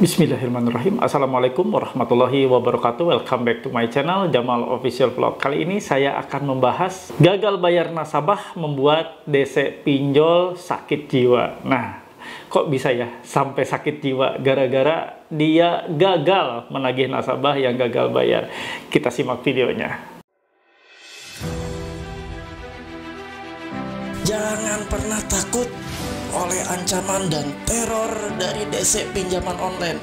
Bismillahirrahmanirrahim. Assalamualaikum warahmatullahi wabarakatuh. Welcome back to my channel Jamal Official Vlog. Kali ini saya akan membahas gagal bayar nasabah membuat DC pinjol sakit jiwa. Nah, kok bisa ya sampai sakit jiwa gara-gara dia gagal menagih nasabah yang gagal bayar. Kita simak videonya. Jangan pernah takut oleh ancaman dan teror dari DC pinjaman online.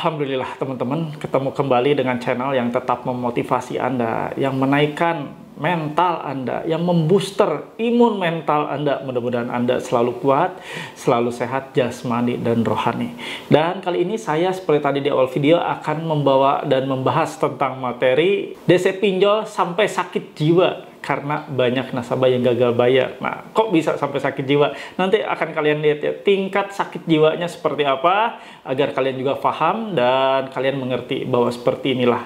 Alhamdulillah teman-teman, ketemu kembali dengan channel yang tetap memotivasi Anda, yang menaikkan mental Anda, yang membooster imun mental Anda. Mudah-mudahan Anda selalu kuat, selalu sehat jasmani dan rohani. Dan kali ini saya seperti tadi di awal video akan membawa dan membahas tentang materi DC pinjol sampai sakit jiwa karena banyak nasabah yang gagal bayar. Nah, kok bisa sampai sakit jiwa? Nanti akan kalian lihat ya tingkat sakit jiwanya seperti apa, agar kalian juga paham dan kalian mengerti bahwa seperti inilah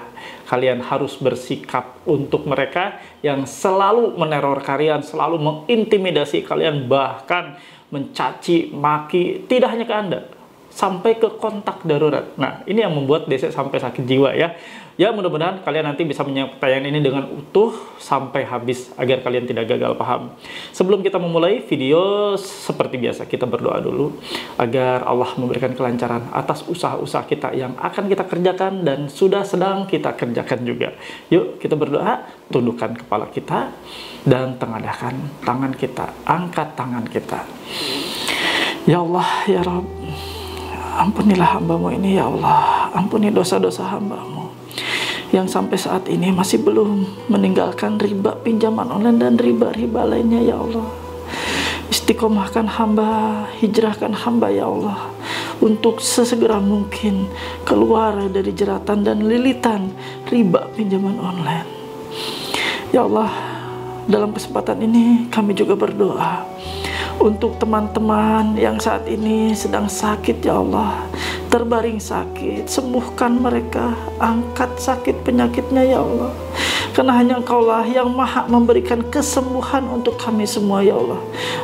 kalian harus bersikap untuk mereka yang selalu meneror kalian, selalu mengintimidasi kalian, bahkan mencaci maki tidak hanya ke Anda, sampai ke kontak darurat. Nah, ini yang membuat DC sampai sakit jiwa ya. Ya, mudah-mudahan kalian nanti bisa menjawab pertanyaan ini dengan utuh sampai habis agar kalian tidak gagal paham. Sebelum kita memulai video, seperti biasa kita berdoa dulu agar Allah memberikan kelancaran atas usaha-usaha kita yang akan kita kerjakan dan sudah sedang kita kerjakan juga. Yuk, kita berdoa, tundukkan kepala kita dan tengadahkan tangan kita, angkat tangan kita. Ya Allah, ya Rabb, ampunilah hambamu ini ya Allah, ampuni dosa-dosa hambamu yang sampai saat ini masih belum meninggalkan riba pinjaman online dan riba-riba lainnya ya Allah. Istiqomahkan hamba, hijrahkan hamba ya Allah, untuk sesegera mungkin keluar dari jeratan dan lilitan riba pinjaman online. Ya Allah, dalam kesempatan ini kami juga berdoa untuk teman-teman yang saat ini sedang sakit ya Allah, terbaring sakit, sembuhkan mereka, angkat sakit penyakitnya ya Allah. Karena hanya Engkaulah yang maha memberikan kesembuhan untuk kami semua ya Allah,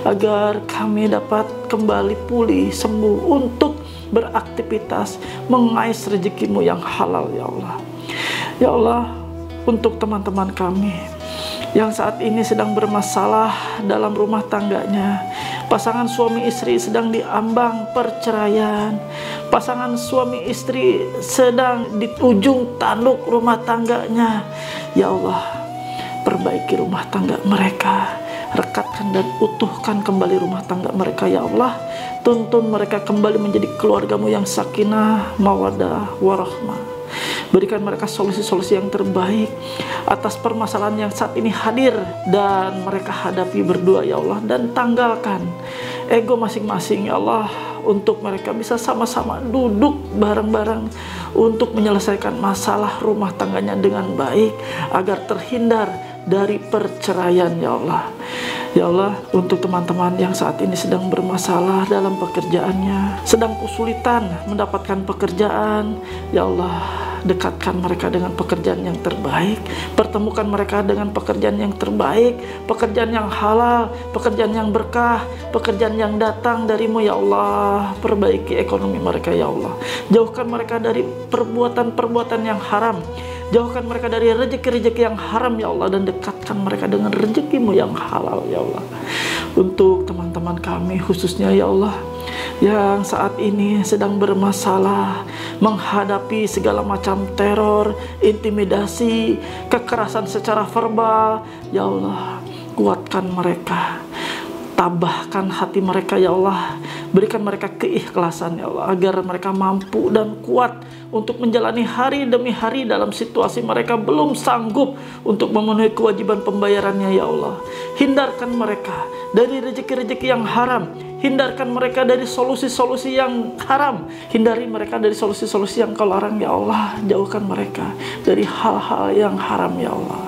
agar kami dapat kembali pulih, sembuh untuk beraktivitas, mengais rezekimu yang halal ya Allah. Ya Allah, untuk teman-teman kami yang saat ini sedang bermasalah dalam rumah tangganya, pasangan suami istri sedang diambang perceraian, pasangan suami istri sedang di ujung tanduk rumah tangganya, ya Allah, perbaiki rumah tangga mereka, rekatkan dan utuhkan kembali rumah tangga mereka ya Allah. Tuntun mereka kembali menjadi keluargamu yang sakinah, mawadah, warahmah. Berikan mereka solusi-solusi yang terbaik atas permasalahan yang saat ini hadir dan mereka hadapi berdua ya Allah. Dan tanggalkan ego masing-masing ya Allah, untuk mereka bisa sama-sama duduk bareng-bareng untuk menyelesaikan masalah rumah tangganya dengan baik, agar terhindar dari perceraian ya Allah. Ya Allah, untuk teman-teman yang saat ini sedang bermasalah dalam pekerjaannya, sedang kesulitan mendapatkan pekerjaan, ya Allah, dekatkan mereka dengan pekerjaan yang terbaik, pertemukan mereka dengan pekerjaan yang terbaik, pekerjaan yang halal, pekerjaan yang berkah, pekerjaan yang datang darimu ya Allah. Perbaiki ekonomi mereka ya Allah, jauhkan mereka dari perbuatan-perbuatan yang haram, jauhkan mereka dari rezeki-rezeki yang haram ya Allah, dan dekatkan mereka dengan rezekimu yang halal ya Allah. Untuk teman-teman kami khususnya ya Allah, yang saat ini sedang bermasalah menghadapi segala macam teror, intimidasi, kekerasan secara verbal, ya Allah, kuatkan mereka, tabahkan hati mereka ya Allah, Berikan mereka keikhlasan, ya Allah, agar mereka mampu dan kuat untuk menjalani hari demi hari dalam situasi mereka belum sanggup untuk memenuhi kewajiban pembayarannya, ya Allah. Hindarkan mereka dari rezeki-rezeki yang haram, hindarkan mereka dari solusi-solusi yang haram, hindari mereka dari solusi-solusi yang kau larang, ya Allah. Jauhkan mereka dari hal-hal yang haram, ya Allah.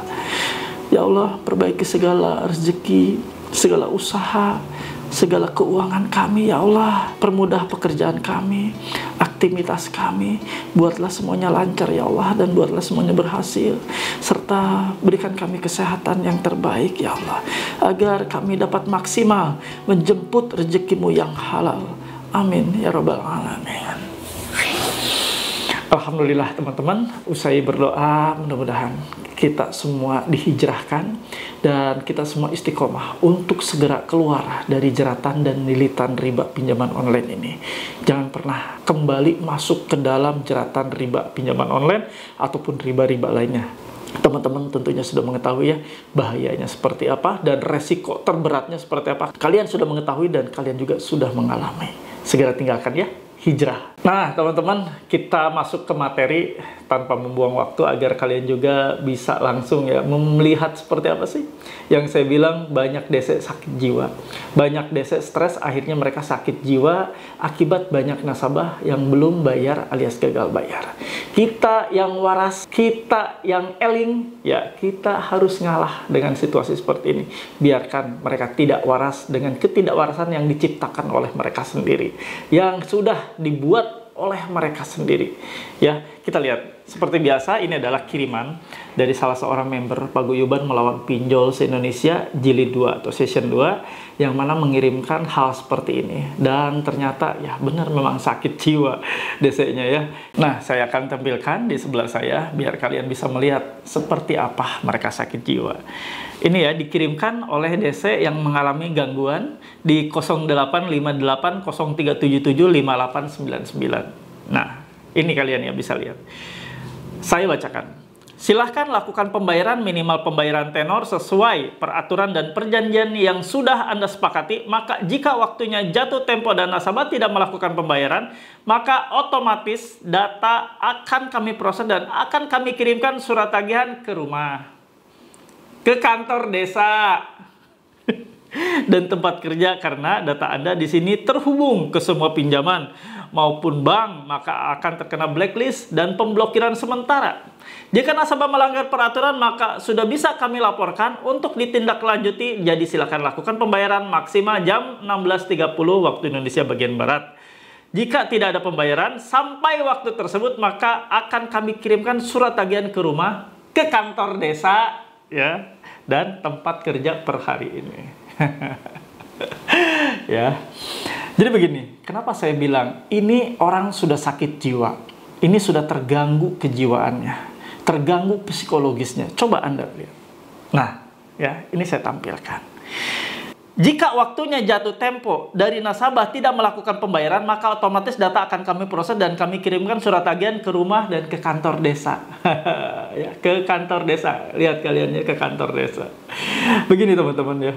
Ya Allah, perbaiki segala rezeki, segala usaha, segala keuangan kami, ya Allah. Permudah pekerjaan kami, aktivitas kami. Buatlah semuanya lancar, ya Allah, dan buatlah semuanya berhasil. Serta berikan kami kesehatan yang terbaik, ya Allah, agar kami dapat maksimal menjemput rezekimu yang halal. Amin ya Rabbal Alamin. Alhamdulillah teman-teman, usai berdoa mudah-mudahan kita semua dihijrahkan dan kita semua istiqomah untuk segera keluar dari jeratan dan lilitan riba pinjaman online ini. Jangan pernah kembali masuk ke dalam jeratan riba pinjaman online ataupun riba-riba lainnya. Teman-teman tentunya sudah mengetahui ya bahayanya seperti apa dan resiko terberatnya seperti apa. Kalian sudah mengetahui dan kalian juga sudah mengalami. Segera tinggalkan ya. Hijrah. Nah teman-teman, kita masuk ke materi tanpa membuang waktu agar kalian juga bisa langsung ya melihat seperti apa sih yang saya bilang banyak DC sakit jiwa, banyak DC stres, akhirnya mereka sakit jiwa akibat banyak nasabah yang belum bayar alias gagal bayar. Kita yang waras, kita yang eling, ya kita harus ngalah dengan situasi seperti ini. Biarkan mereka tidak waras dengan ketidakwarasan yang diciptakan oleh mereka sendiri, yang sudah dibuat oleh mereka sendiri. Ya, kita lihat seperti biasa, ini adalah kiriman dari salah seorang member Paguyuban Melawan Pinjol Se-Indonesia Jilid 2 atau Session 2 yang mana mengirimkan hal seperti ini. Dan ternyata ya benar memang sakit jiwa DC-nya ya. Nah, saya akan tampilkan di sebelah saya biar kalian bisa melihat seperti apa mereka sakit jiwa. Ini ya dikirimkan oleh DC yang mengalami gangguan di 085803775899. Nah, ini kalian ya bisa lihat. Saya bacakan. Silahkan lakukan pembayaran minimal pembayaran tenor sesuai peraturan dan perjanjian yang sudah Anda sepakati. Maka jika waktunya jatuh tempo dan nasabah tidak melakukan pembayaran, maka otomatis data akan kami proses dan akan kami kirimkan surat tagihan ke rumah, ke kantor desa, dan tempat kerja karena data Anda di sini terhubung ke semua pinjaman maupun bank, maka akan terkena blacklist dan pemblokiran sementara. Jika nasabah melanggar peraturan, maka sudah bisa kami laporkan untuk ditindaklanjuti. Jadi silakan lakukan pembayaran maksimal jam 16.30 waktu Indonesia bagian Barat. Jika tidak ada pembayaran sampai waktu tersebut, maka akan kami kirimkan surat tagihan ke rumah, ke kantor desa, ya, dan tempat kerja per hari ini. Ya. Jadi begini, kenapa saya bilang ini orang sudah sakit jiwa, ini sudah terganggu kejiwaannya, terganggu psikologisnya. Coba Anda lihat. Nah, ya ini saya tampilkan. Jika waktunya jatuh tempo dari nasabah tidak melakukan pembayaran, maka otomatis data akan kami proses dan kami kirimkan surat tagihan ke rumah dan ke kantor desa. Ya, ke kantor desa. Lihat kaliannya ke kantor desa. Begini teman-teman ya.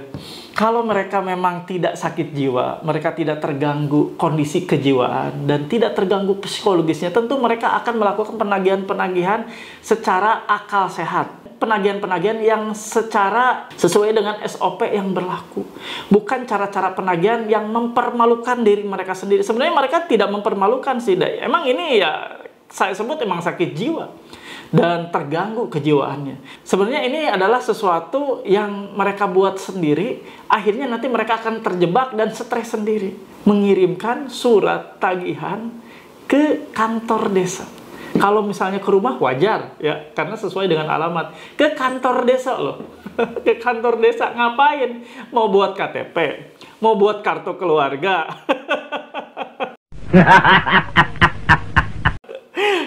Kalau mereka memang tidak sakit jiwa, mereka tidak terganggu kondisi kejiwaan dan tidak terganggu psikologisnya, tentu mereka akan melakukan penagihan-penagihan secara akal sehat. Penagihan-penagihan yang secara sesuai dengan SOP yang berlaku, bukan cara-cara penagihan yang mempermalukan diri mereka sendiri. Sebenarnya mereka tidak mempermalukan sih, emang ini ya saya sebut emang sakit jiwa dan terganggu kejiwaannya. Sebenarnya ini adalah sesuatu yang mereka buat sendiri, akhirnya nanti mereka akan terjebak dan stres sendiri. Mengirimkan surat tagihan ke kantor desa. Kalau misalnya ke rumah wajar ya, karena sesuai dengan alamat. Ke kantor desa loh. Ke kantor desa ngapain? Mau buat KTP, mau buat kartu keluarga.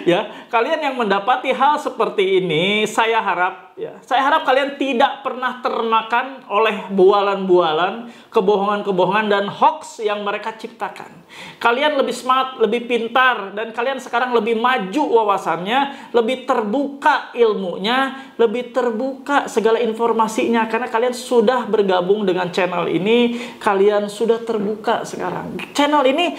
Ya, kalian yang mendapati hal seperti ini, saya harap Ya, saya harap kalian tidak pernah termakan oleh bualan-bualan, kebohongan-kebohongan, dan hoax yang mereka ciptakan. Kalian lebih smart, lebih pintar, dan kalian sekarang lebih maju wawasannya, lebih terbuka ilmunya, lebih terbuka segala informasinya. Karena kalian sudah bergabung dengan channel ini, kalian sudah terbuka sekarang. Channel ini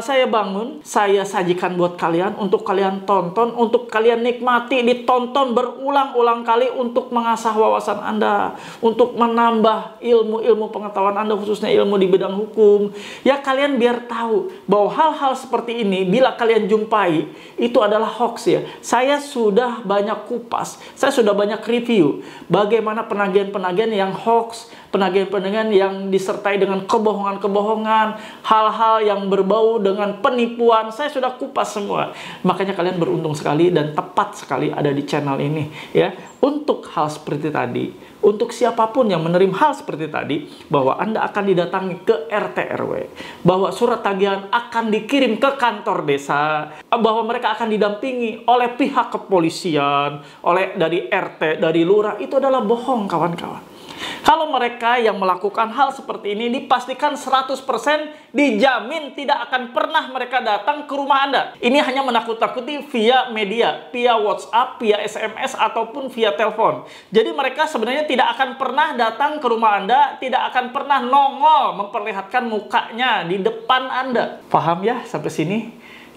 saya bangun, saya sajikan buat kalian, untuk kalian tonton, untuk kalian nikmati, ditonton berulang-ulang kali untuk mengasah wawasan Anda, untuk menambah ilmu-ilmu pengetahuan Anda, khususnya ilmu di bidang hukum. Ya, kalian biar tahu bahwa hal-hal seperti ini bila kalian jumpai itu adalah hoax ya. Saya sudah banyak kupas, saya sudah banyak review bagaimana penagihan-penagihan yang hoax, penagihan-penagihan yang disertai dengan kebohongan-kebohongan, hal-hal yang berbau dengan penipuan. Saya sudah kupas semua. Makanya kalian beruntung sekali dan tepat sekali ada di channel ini ya. Untuk hal seperti tadi, untuk siapapun yang menerima hal seperti tadi, bahwa Anda akan didatangi ke RT/RW, bahwa surat tagihan akan dikirim ke kantor desa, bahwa mereka akan didampingi oleh pihak kepolisian, oleh dari RT, dari lurah, itu adalah bohong kawan-kawan. Kalau mereka yang melakukan hal seperti ini, dipastikan 100% dijamin tidak akan pernah mereka datang ke rumah Anda. Ini hanya menakut-takuti via media, via WhatsApp, via SMS, ataupun via telepon. Jadi mereka sebenarnya tidak akan pernah datang ke rumah Anda, tidak akan pernah nongol memperlihatkan mukanya di depan Anda. Paham ya sampai sini?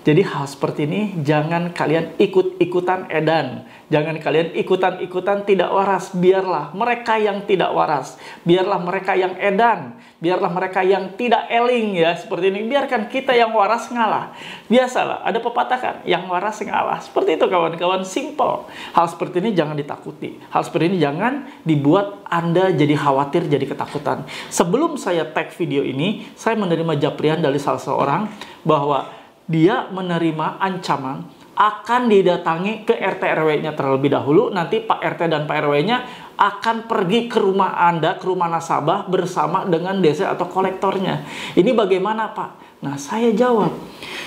Jadi hal seperti ini jangan kalian ikut-ikutan edan. Jangan kalian ikutan-ikutan tidak waras. Biarlah mereka yang tidak waras. Biarlah mereka yang edan. Biarlah mereka yang tidak eling ya. Seperti ini. Biarkan kita yang waras ngalah. Biasalah ada pepatah kan. Yang waras ngalah. Seperti itu kawan-kawan. Simple. Hal seperti ini jangan ditakuti. Hal seperti ini jangan dibuat Anda jadi khawatir, jadi ketakutan. Sebelum saya tag video ini, saya menerima japrian dari salah seorang bahwa dia menerima ancaman akan didatangi ke RT/RW-nya terlebih dahulu. Nanti Pak RT dan Pak RW-nya akan pergi ke rumah Anda, ke rumah nasabah bersama dengan DC atau kolektornya. Ini bagaimana Pak? Nah saya jawab,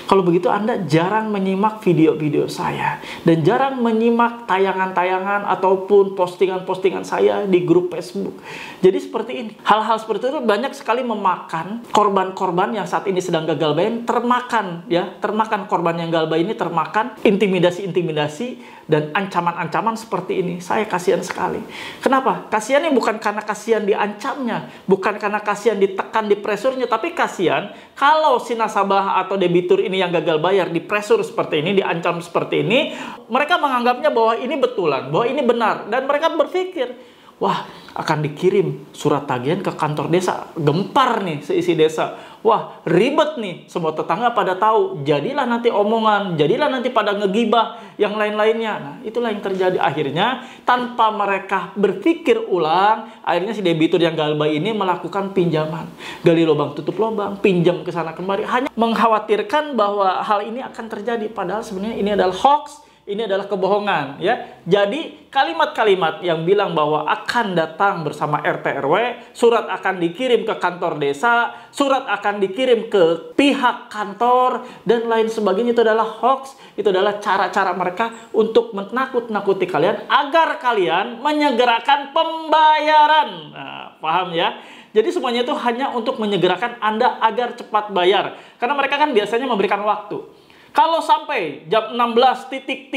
kalau begitu Anda jarang menyimak video-video saya dan jarang menyimak tayangan-tayangan ataupun postingan-postingan saya di grup Facebook. Jadi seperti ini, hal-hal seperti itu banyak sekali memakan korban-korban yang saat ini sedang gagal bayar, termakan ya, termakan korban yang gagal bayar ini termakan intimidasi-intimidasi dan ancaman-ancaman seperti ini. Saya kasihan sekali. Kenapa? Kasihannya bukan karena kasihan diancamnya, bukan karena kasihan ditekan di presurnya, tapi kasihan kalau si nasabah atau debitur ini yang gagal bayar di presur seperti ini, diancam seperti ini, mereka menganggapnya bahwa ini betulan, bahwa ini benar, dan mereka berpikir, wah akan dikirim surat tagihan ke kantor desa, gempar nih seisi desa, wah ribet nih, semua tetangga pada tahu, jadilah nanti omongan, jadilah nanti pada ngegibah yang lain-lainnya. Nah itulah yang terjadi akhirnya, tanpa mereka berpikir ulang, akhirnya si debitur yang galba ini melakukan pinjaman, gali lubang tutup lubang, pinjam ke sana kemari, hanya mengkhawatirkan bahwa hal ini akan terjadi, padahal sebenarnya ini adalah hoax. Ini adalah kebohongan ya. Jadi kalimat-kalimat yang bilang bahwa akan datang bersama RT/RW, surat akan dikirim ke kantor desa, surat akan dikirim ke pihak kantor, dan lain sebagainya, itu adalah hoax. Itu adalah cara-cara mereka untuk menakut-nakuti kalian agar kalian menyegerakan pembayaran. Nah, paham ya? Jadi semuanya itu hanya untuk menyegerakan Anda agar cepat bayar. Karena mereka kan biasanya memberikan waktu. Kalau sampai jam 16.30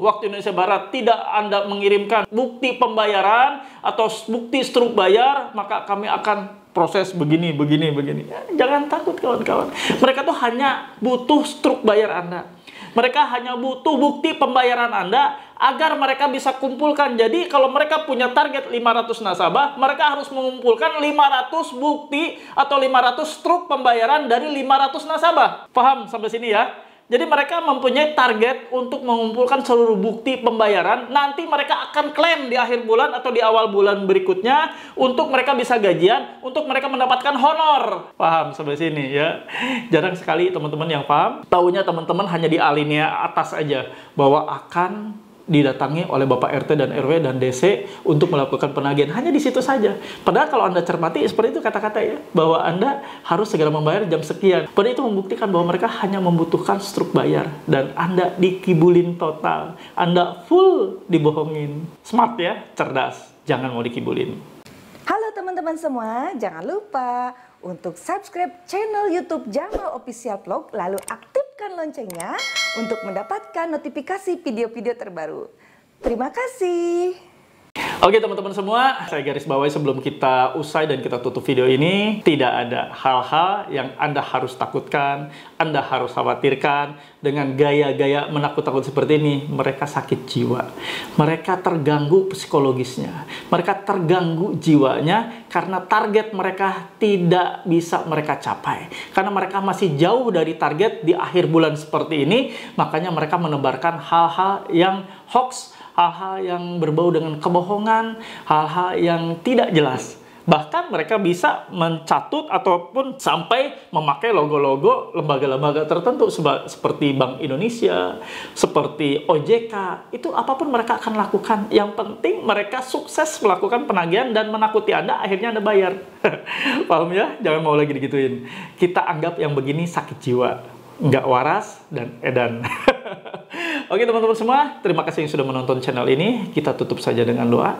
waktu Indonesia Barat tidak Anda mengirimkan bukti pembayaran atau bukti struk bayar, maka kami akan proses begini, begini, begini. Jangan takut kawan-kawan. Mereka tuh hanya butuh struk bayar Anda. Mereka hanya butuh bukti pembayaran Anda agar mereka bisa kumpulkan. Jadi kalau mereka punya target 500 nasabah, mereka harus mengumpulkan 500 bukti atau 500 struk pembayaran dari 500 nasabah. Paham sampai sini ya? Jadi mereka mempunyai target untuk mengumpulkan seluruh bukti pembayaran. Nanti mereka akan klaim di akhir bulan atau di awal bulan berikutnya untuk mereka bisa gajian, untuk mereka mendapatkan honor. Paham sampai sini ya? Jarang sekali teman-teman yang paham. Taunya teman-teman hanya di alinea atas aja bahwa akan didatangi oleh Bapak RT dan RW dan DC untuk melakukan penagihan. Hanya di situ saja. Padahal kalau Anda cermati, seperti itu kata-kata ya, bahwa Anda harus segera membayar jam sekian. Padahal itu membuktikan bahwa mereka hanya membutuhkan struk bayar. Dan Anda dikibulin total. Anda full dibohongin. Smart ya, cerdas. Jangan mau dikibulin. Halo teman-teman semua, jangan lupa untuk subscribe channel YouTube Jamal Official Vlog, lalu aktifkan loncengnya untuk mendapatkan notifikasi video-video terbaru. Terima kasih. Oke teman-teman semua, saya garis bawahi sebelum kita usai dan kita tutup video ini, tidak ada hal-hal yang Anda harus takutkan, Anda harus khawatirkan dengan gaya-gaya menakut-takut seperti ini. Mereka sakit jiwa, mereka terganggu psikologisnya, mereka terganggu jiwanya karena target mereka tidak bisa mereka capai. Karena mereka masih jauh dari target di akhir bulan seperti ini, makanya mereka menebarkan hal-hal yang hoax, hal-hal yang berbau dengan kebohongan, hal-hal yang tidak jelas. Bahkan mereka bisa mencatut ataupun sampai memakai logo-logo lembaga-lembaga tertentu seperti Bank Indonesia, seperti OJK. Itu apapun mereka akan lakukan. Yang penting mereka sukses melakukan penagihan dan menakuti Anda, akhirnya Anda bayar. Paham ya? Jangan mau lagi digituin. Kita anggap yang begini sakit jiwa, nggak waras, dan edan. Oke teman-teman semua, terima kasih yang sudah menonton channel ini. Kita tutup saja dengan doa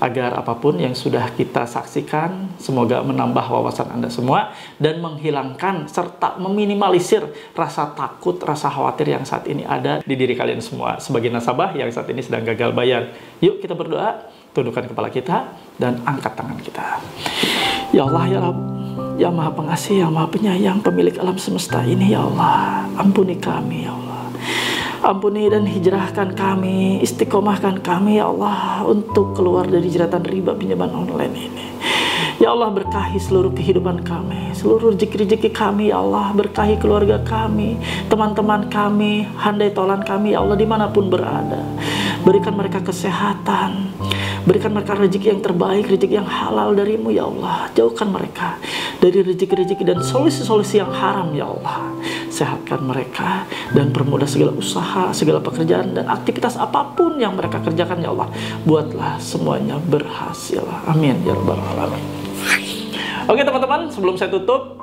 agar apapun yang sudah kita saksikan semoga menambah wawasan Anda semua dan menghilangkan serta meminimalisir rasa takut, rasa khawatir yang saat ini ada di diri kalian semua sebagai nasabah yang saat ini sedang gagal bayar. Yuk kita berdoa, tundukkan kepala kita dan angkat tangan kita. Ya Allah ya Rabb, yang Maha Pengasih, yang Maha Penyayang, pemilik alam semesta ini ya Allah, ampuni kami ya Allah. Ampuni dan hijrahkan kami, istiqomahkan kami ya Allah untuk keluar dari jeratan riba pinjaman online ini. Ya Allah berkahi seluruh kehidupan kami, seluruh rezeki-rezeki kami ya Allah, berkahi keluarga kami, teman-teman kami, handai tolan kami ya Allah dimanapun berada. Berikan mereka kesehatan, berikan mereka rezeki yang terbaik, rezeki yang halal darimu ya Allah. Jauhkan mereka dari rezeki-rezeki dan solusi-solusi yang haram ya Allah. Sehatkan mereka dan permudah segala usaha, segala pekerjaan dan aktivitas apapun yang mereka kerjakan ya Allah. Buatlah semuanya berhasil. Amin ya rabbal alamin. Oke teman-teman, sebelum saya tutup,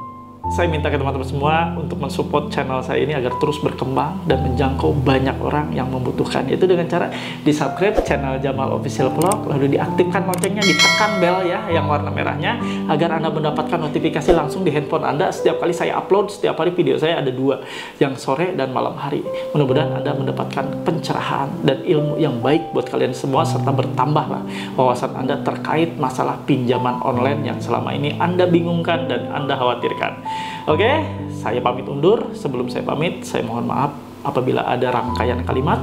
saya minta ke teman-teman semua untuk mensupport channel saya ini agar terus berkembang dan menjangkau banyak orang yang membutuhkan, yaitu dengan cara di subscribe channel Jamal Official Vlog, lalu diaktifkan loncengnya, ditekan bel ya yang warna merahnya agar Anda mendapatkan notifikasi langsung di handphone Anda setiap kali saya upload. Setiap hari video saya ada dua, yang sore dan malam hari. Mudah-mudahan Anda mendapatkan pencerahan dan ilmu yang baik buat kalian semua serta bertambahlah wawasan Anda terkait masalah pinjaman online yang selama ini Anda bingungkan dan Anda khawatirkan. Oke, saya pamit undur. Sebelum saya pamit, saya mohon maaf apabila ada rangkaian kalimat,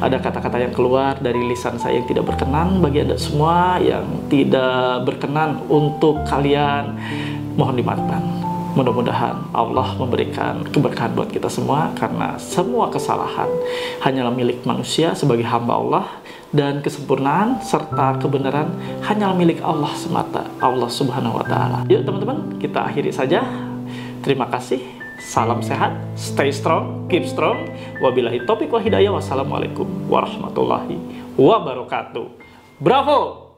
ada kata-kata yang keluar dari lisan saya yang tidak berkenan bagi Anda semua, yang tidak berkenan untuk kalian, mohon dimaafkan. Mudah-mudahan Allah memberikan keberkahan buat kita semua, karena semua kesalahan hanyalah milik manusia sebagai hamba Allah, dan kesempurnaan serta kebenaran hanyalah milik Allah semata, Allah Subhanahu wa Ta'ala. Yuk teman-teman, kita akhiri saja. Terima kasih, salam sehat, stay strong, keep strong. Wabillahi taufiq wa hidayah, wassalamualaikum warahmatullahi wabarakatuh. Bravo!